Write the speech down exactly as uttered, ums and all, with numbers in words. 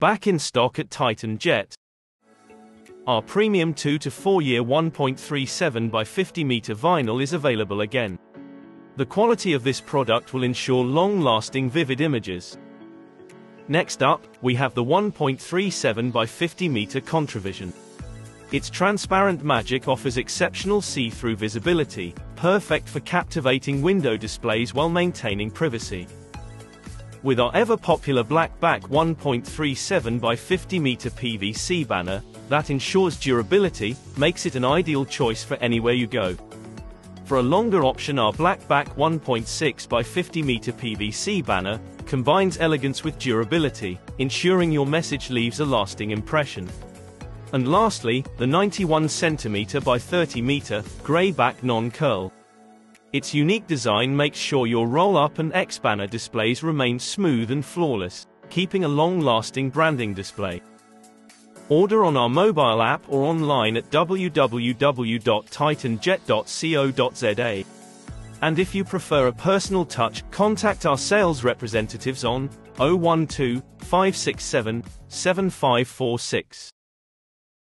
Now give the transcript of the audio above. Back in stock at Titan Jet. Our premium two to four year one point three seven by fifty meter vinyl is available again. The quality of this product will ensure long-lasting vivid images. Next up, we have the one point three seven by fifty meter ContraVision. Its transparent magic offers exceptional see-through visibility, perfect for captivating window displays while maintaining privacy. With our ever-popular black back one point three seven by fifty meter P V C banner, that ensures durability, makes it an ideal choice for anywhere you go. For a longer option, our black back one point six by fifty meter P V C banner combines elegance with durability, ensuring your message leaves a lasting impression. And lastly, the ninety-one centimeter by thirty meter, grey back non-curl. Its unique design makes sure your roll-up and X-banner displays remain smooth and flawless, keeping a long-lasting branding display. Order on our mobile app or online at w w w dot titan jet dot co dot z a. And if you prefer a personal touch, contact our sales representatives on zero one two, five six seven, seven five four six.